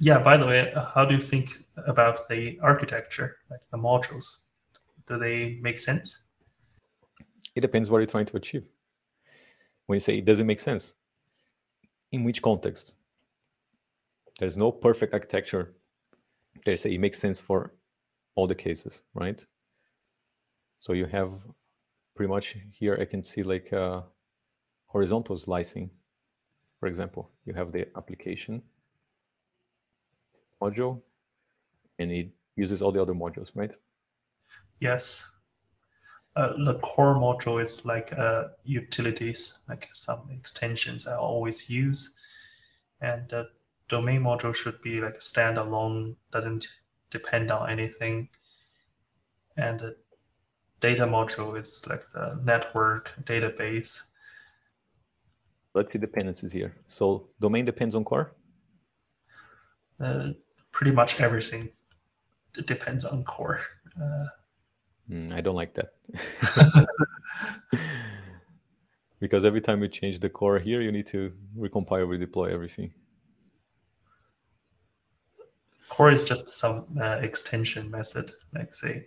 Yeah, by the way, how do you think about the architecture, like the modules? Do they make sense? It depends what you're trying to achieve. When you say it doesn't make sense, in which context? There's no perfect architecture. They say it makes sense for all the cases, right? So you have pretty much here, I can see like horizontal slicing. For example, you have the application module, and it uses all the other modules, right? Yes. The core module is like utilities, like some extensions I always use. And the domain module should be like standalone, doesn't depend on anything. And the data module is like the network database. Let's see dependencies here. So domain depends on core? Pretty much everything depends on core. I don't like that. Because every time you change the core here, you need to recompile, redeploy everything. Core is just some extension method, like say,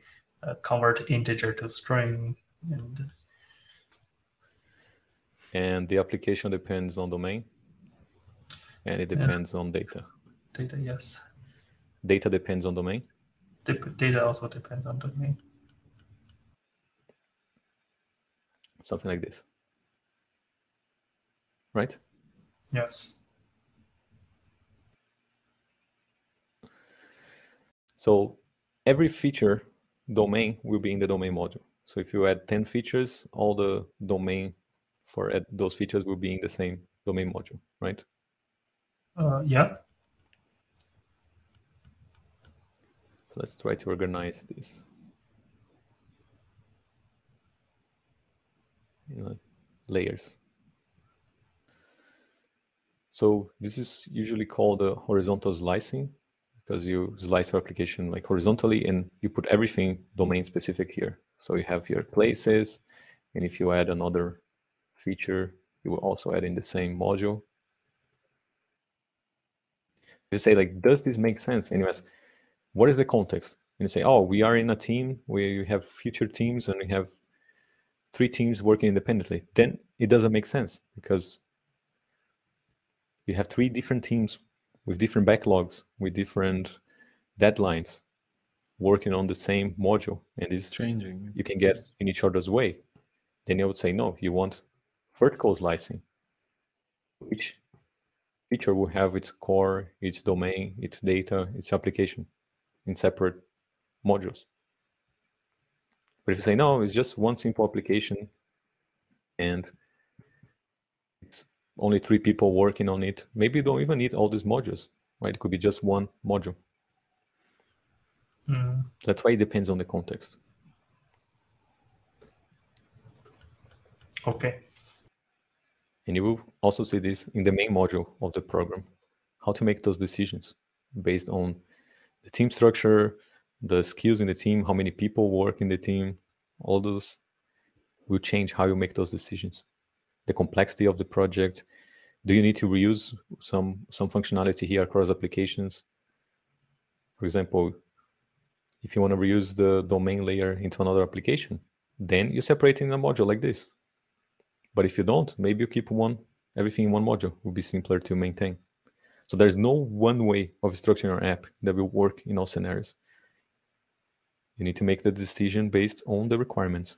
convert integer to string. And the application depends on domain, and it depends on data. Data, yes. Data depends on domain? Data also depends on domain. Something like this, right? Yes. So every feature domain will be in the domain module. So if you add 10 features, all the domain for those features will be in the same domain module, right? Yeah. So let's try to organize this. Layers. So this is usually called the horizontal slicing, because you slice your application like horizontally and you put everything domain specific here. So you have your places, and if you add another feature, you will also add in the same module. You say like, does this make sense? And you ask, what is the context? And you say, oh, we are in a team where you have future teams and we have 3 teams working independently, then it doesn't make sense because you have 3 different teams with different backlogs, with different deadlines, working on the same module. And this changing you can get in each other's way. Then I would say, no, you want vertical slicing. Each feature will have its core, its domain, its data, its application in separate modules. But if you say, no, it's just one simple application and it's only 3 people working on it, maybe you don't even need all these modules, right? It could be just one module. Mm. That's why it depends on the context. Okay. And you will also see this in the main module of the program, how to make those decisions based on the team structure, the skills in the team, how many people work in the team, all those will change how you make those decisions. The complexity of the project. Do you need to reuse some functionality here across applications? For example, if you want to reuse the domain layer into another application, then you separate in a module like this. But if you don't, maybe you keep everything in one module. It will be simpler to maintain. So there's no one way of structuring your app that will work in all scenarios. You need to make the decision based on the requirements.